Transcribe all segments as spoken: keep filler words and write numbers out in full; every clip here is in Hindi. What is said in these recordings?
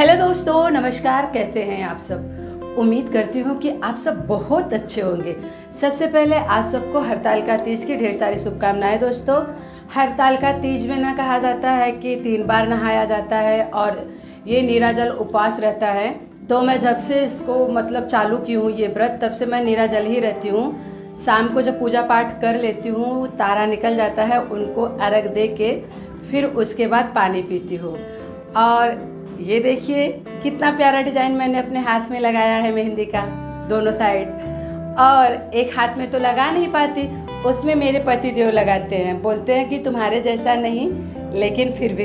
हेलो दोस्तों, नमस्कार। कैसे हैं आप सब? उम्मीद करती हूँ कि आप सब बहुत अच्छे होंगे। सबसे पहले आप सबको हरतालिका तीज की ढेर सारी शुभकामनाएं। दोस्तों, हरतालिका तीज में ना कहा जाता है कि तीन बार नहाया जाता है और ये निराजल उपवास रहता है। तो मैं जब से इसको मतलब चालू की हूँ ये व्रत, तब से मैं निराजल ही रहती हूँ। शाम को जब पूजा पाठ कर लेती हूँ, तारा निकल जाता है, उनको अर्घ दे के फिर उसके बाद पानी पीती हूँ। और ये देखिए कितना प्यारा डिजाइन मैंने अपने हाथ में लगाया है मेहंदी का, दोनों साइड। और एक हाथ में तो लगा नहीं पाती, उसमें मेरे पति देव लगाते हैं। बोलते हैं कि तुम्हारे जैसा नहीं, लेकिन फिर भी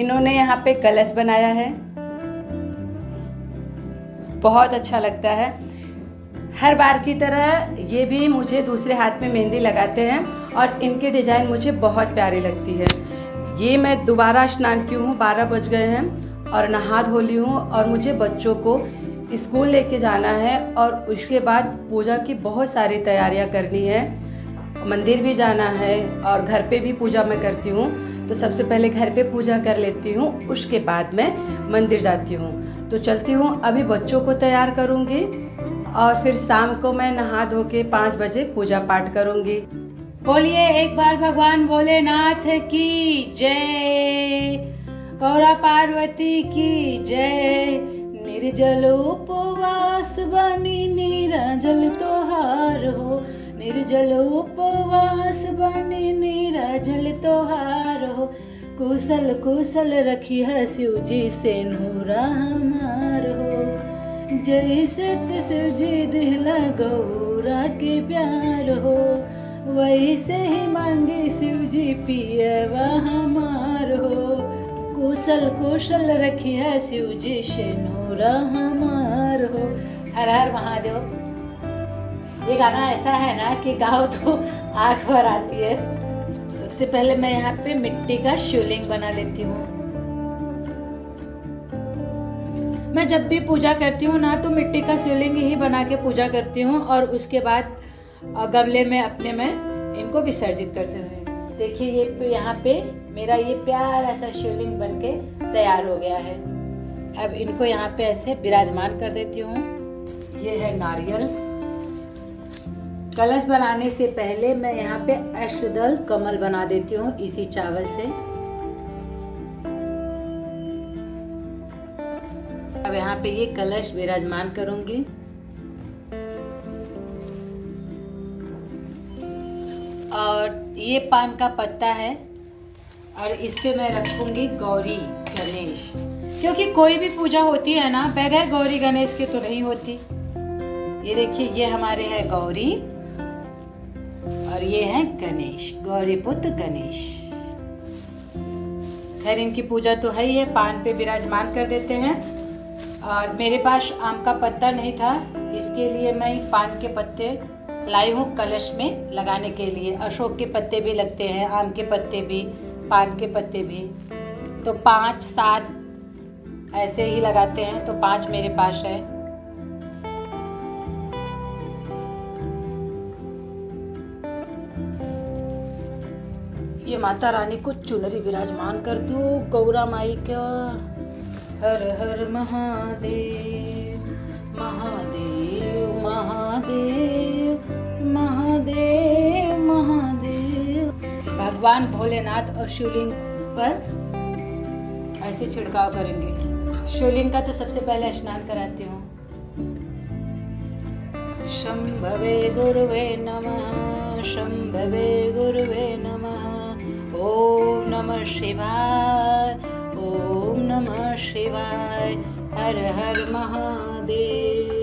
इन्होंने यहाँ पे कलश बनाया है, बहुत अच्छा लगता है। हर बार की तरह ये भी मुझे दूसरे हाथ में मेहंदी लगाते हैं और इनके डिजाइन मुझे बहुत प्यारी लगती है। ये मैं दोबारा स्नान की हूँ, बारह बज गए हैं और नहा धो ली हूँ और मुझे बच्चों को स्कूल लेके जाना है और उसके बाद पूजा की बहुत सारी तैयारियाँ करनी है। मंदिर भी जाना है और घर पे भी पूजा मैं करती हूँ। तो सबसे पहले घर पे पूजा कर लेती हूँ, उसके बाद मैं मंदिर जाती हूँ। तो चलती हूँ, अभी बच्चों को तैयार करूँगी और फिर शाम को मैं नहा धो के पाँच बजे पूजा पाठ करूँगी। बोलिए एक बार भगवान भोलेनाथ की जय, गौरा पार्वती की जय। निर्जल उपवास बनी निराजल तोहार हो, निर्जल उपवास बनी निराजल तोहार हो। कुशल कुशल रखी है शिव जी सेनु हमार हो, जय सत्य शिव जी दिला गौरा के प्यार हो। वैसे ही मांगे शिव जी पिए वह हमार हो, कुशल कुशल रखी है शिव जी शेनूरा हमार हो। हर हर महादेव। ये गाना ऐसा है ना कि गाओ तो आँख भर आती है। सबसे पहले मैं यहाँ पे मिट्टी का शिवलिंग बना लेती हूँ। मैं जब भी पूजा करती हूँ ना तो मिट्टी का शिवलिंग ही बना के पूजा करती हूँ और उसके बाद गमले में अपने में इनको विसर्जित करते हुए। देखिए ये यहाँ पे मेरा ये प्यारा सा शिवलिंग बनके तैयार हो गया है। अब इनको यहाँ पे ऐसे विराजमान कर देती हूँ। ये है नारियल। कलश बनाने से पहले मैं यहाँ पे अष्टदल कमल बना देती हूँ इसी चावल से। अब यहाँ पे ये कलश विराजमान करूँगी। और ये पान का पत्ता है और इस पे मैं रखूँगी गौरी गणेश, क्योंकि कोई भी पूजा होती है ना बगैर गौरी गणेश के तो नहीं होती। ये देखिए, ये हमारे हैं गौरी और ये हैं गणेश, गौरी पुत्र गणेश। खैर इनकी पूजा तो है ही है। पान पे विराजमान कर देते हैं। और मेरे पास आम का पत्ता नहीं था, इसके लिए मैं पान के पत्ते लाई हूँ कलश में लगाने के लिए। अशोक के पत्ते भी लगते हैं, आम के पत्ते भी, पान के पत्ते भी। तो पाँच सात ऐसे ही लगाते हैं, तो पाँच मेरे पास है। ये माता रानी को चुनरी विराजमान कर दो, गौरा माई का। हर हर महादेव महादेव महादेव महादेव महादेव। भगवान भोलेनाथ और शिवलिंग पर ऐसे छिड़काव करेंगे। शिवलिंग का तो सबसे पहले स्नान कराती हूँ। शंभवे गुरुवे नमः, शंभवे गुरुवे नमः। ओम नमः शिवाय, ओम नमः शिवाय। हर हर महादेव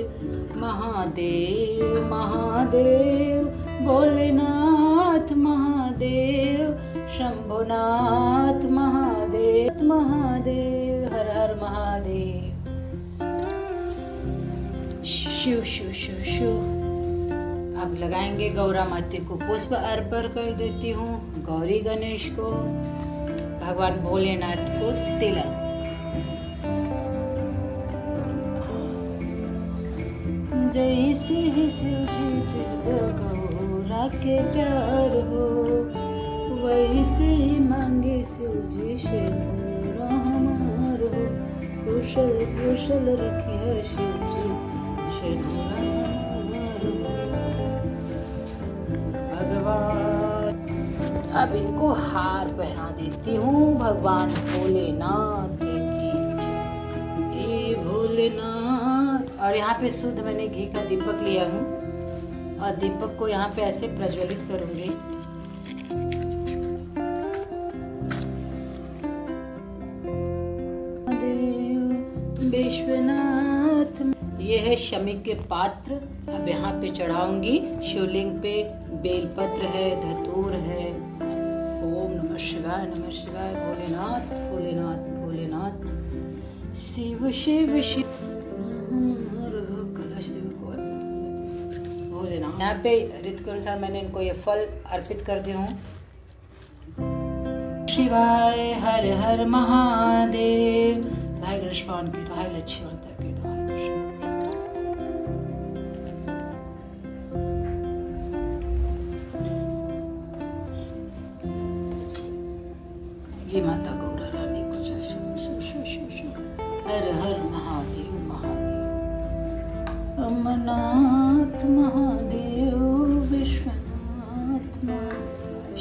महादेव महादेव, भोलेनाथ महादेव, शंभुनाथ महादेव महादेव। हर हर महादेव। शिव शिव शिव शिव। अब लगाएंगे गौरा माते को पुष्प अर्पण कर देती हूँ, गौरी गणेश को, भगवान भोलेनाथ को तिलक। जय श्री शिव जी दिल गौरा के प्यार हो, वैसे ही मांगे शिव जी शेरा हमार हो। कुशल कुशल रखिया शिव जी भगवान। अब इनको हार पहना देती हूँ भगवान भोलेनाथ की। ए भोलेनाथ। और यहाँ पे शुद्ध मैंने घी का दीपक लिया हूँ और दीपक को यहाँ पे ऐसे प्रज्वलित करूँगी। ये है शमी के पात्र। अब यहाँ पे चढ़ाऊंगी शिवलिंग पे। बेलपत्र है, धतूर है। ओम नमः शिवाय नमः शिवाय भोलेनाथ भोलेनाथ भोलेनाथ शिव शिव शिव भोलेनाथ। यहाँ पे ऋतु के अनुसार मैंने इनको ये फल अर्पित कर दी हूँ। शिवाय हर हर महादेव। भाई कृष्ण की तो हाय लक्ष्मी माता की तो ये माता गौरा रानी को हर हर महादेव महादेव अमरनाथ महादेव विश्वनाथ महादेव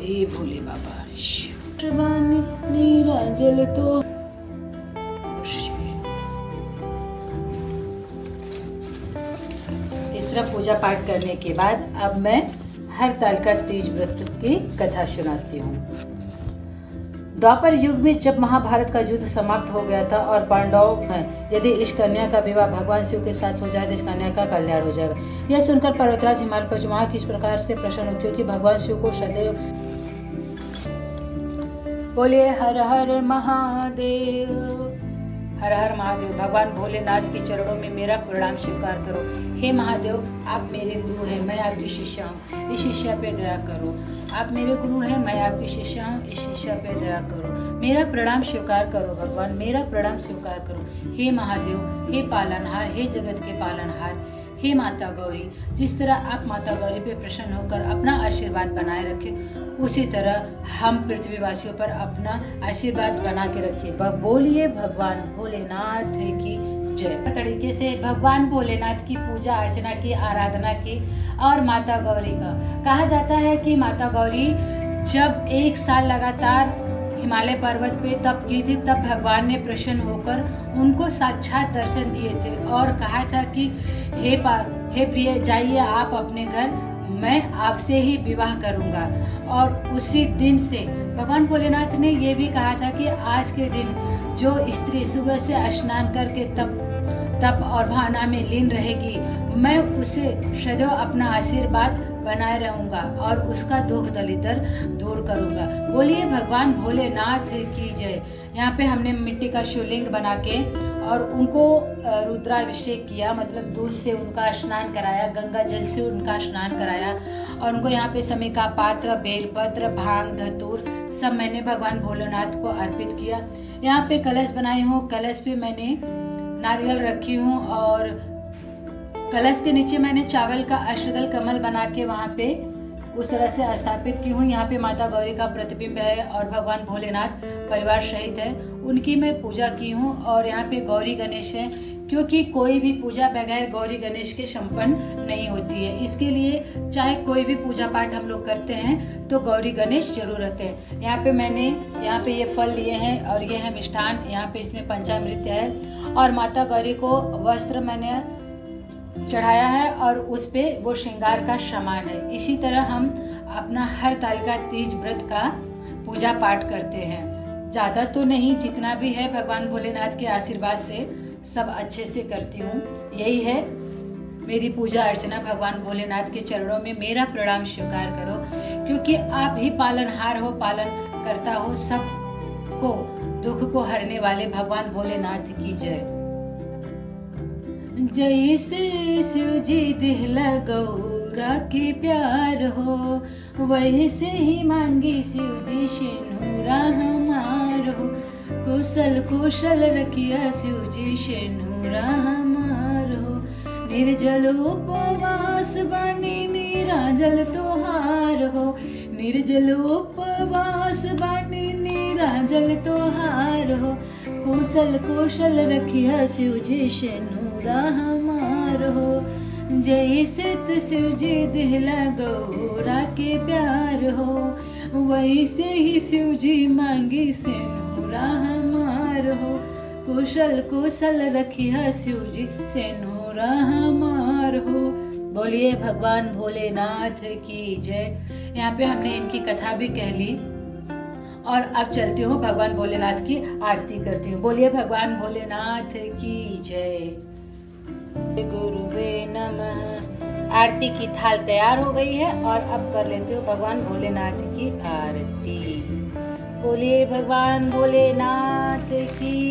हे भोले बाबा शिवानी नीरा जल तो इस तरह पूजा पाठ करने के बाद अब मैं हरतालिका तीज व्रत की कथा सुनाती हूँ। द्वापर युग में जब महाभारत का युद्ध समाप्त हो गया था और पांडव यदि इस कन्या का विवाह भगवान शिव के साथ हो जाए तो इस कन्या का कल्याण हो जाएगा। यह सुनकर पर्वतराज हिमालय पर वहाँ किस प्रकार से प्रसन्न हो क्योंकि भगवान शिव को सदैव बोले हर हर महादेव हर हर महादेव। भगवान भोलेनाथ के चरणों में मेरा प्रणाम स्वीकार करो। हे महादेव आप मेरे गुरु हैं, मैं आपकी शिष्या हूँ, इस शिष्या पे दया करो। आप मेरे गुरु हैं, मैं आपकी शिष्या हूँ, इस शिष्या पे दया करो। मेरा प्रणाम स्वीकार करो भगवान, मेरा प्रणाम स्वीकार करो। हे महादेव, हे पालनहार, हे जगत के पालनहार, हे माता गौरी, जिस तरह आप माता गौरी पे प्रसन्न होकर अपना आशीर्वाद बनाए रखें उसी तरह हम पृथ्वीवासियों पर अपना आशीर्वाद बना के रखिए। बोलिए भगवान भोलेनाथ की जय। तरीके से भगवान भोलेनाथ की पूजा अर्चना की, आराधना की। और माता गौरी का कहा जाता है कि माता गौरी जब एक साल लगातार हिमालय पर्वत पे तप की थी तब भगवान ने प्रसन्न होकर उनको साक्षात दर्शन दिए थे और कहा था कि हे पा हे प्रिय जाइए आप अपने घर, मैं आपसे ही विवाह करूंगा। और उसी दिन से भगवान भोलेनाथ ने ये भी कहा था कि आज के दिन जो स्त्री सुबह से स्नान करके तप तप और भावना में लीन रहेगी मैं उसे सदैव अपना आशीर्वाद बनाए रहूंगा और उसका दुख दलिदर दूर करूंगा। बोलिए भगवान भोलेनाथ की जय। यहाँ पे हमने मिट्टी का शिवलिंग बना के और उनको रुद्राभिषेक किया, मतलब दूध से उनका स्नान कराया, गंगा जल से उनका स्नान कराया। और उनको यहाँ पे शमी का पात्र, बेलपत्र, भांग, धतूर सब मैंने भगवान भोलेनाथ को अर्पित किया। यहाँ पे कलश बनाई हूँ, कलश पे मैंने नारियल रखी हूँ और कलश के नीचे मैंने चावल का अष्टदल कमल बना के वहाँ पे उस तरह से स्थापित की हूँ। यहाँ पे माता गौरी का प्रतिबिंब है और भगवान भोलेनाथ परिवार सहित है, उनकी मैं पूजा की हूँ। और यहाँ पे गौरी गणेश है क्योंकि कोई भी पूजा बगैर गौरी गणेश के संपन्न नहीं होती है, इसके लिए चाहे कोई भी पूजा पाठ हम लोग करते हैं तो गौरी गणेश जरूर रहते हैं। यहाँ पे मैंने यहाँ पे ये फल लिए हैं और ये है मिष्ठान, यहाँ पे इसमें पंचामृत है। और माता गौरी को वस्त्र मैंने चढ़ाया है और उस पे वो श्रृंगार का सामान है। इसी तरह हम अपना हरतालिका तीज व्रत का पूजा पाठ करते हैं। ज़्यादा तो नहीं, जितना भी है भगवान भोलेनाथ के आशीर्वाद से सब अच्छे से करती हूँ। यही है मेरी पूजा अर्चना। भगवान भोलेनाथ के चरणों में मेरा प्रणाम स्वीकार करो क्योंकि आप ही पालनहार हो, पालन करता हो। सब को दुख को हरने वाले भगवान भोलेनाथ की जय। जैसे शिव जी दिल गौरा के प्यार हो वैसे ही मांगी शिव जी शेनूरा हमार हो। कुशल कुशल रखिया शिव जी शेनूरा हमार हो। निर्जल उपवास बानी निराजल तुहार हो। निर्जल उपवास बानी राजल तोहार हो, कुशल कुशल रखिया शिव जी शेनु राह मार हो। जय सत शिव जी दिहला गौरा के प्यार हो, वैसे ही शिव जी मांगी शेनु राह मार हो। कुशल कुशल रखिया शिव जी शेनु राह मार हो। बोलिए भगवान भोलेनाथ की जय। यहाँ पे हमने इनकी कथा भी कह ली और अब चलती हूँ भगवान भोलेनाथ की आरती करती हूँ। बोलिए भगवान भोलेनाथ की जय। गुरुवे नमः। आरती की थाल तैयार हो गई है और अब कर लेती हूँ भगवान भोलेनाथ की आरती। बोलिए भगवान भोलेनाथ की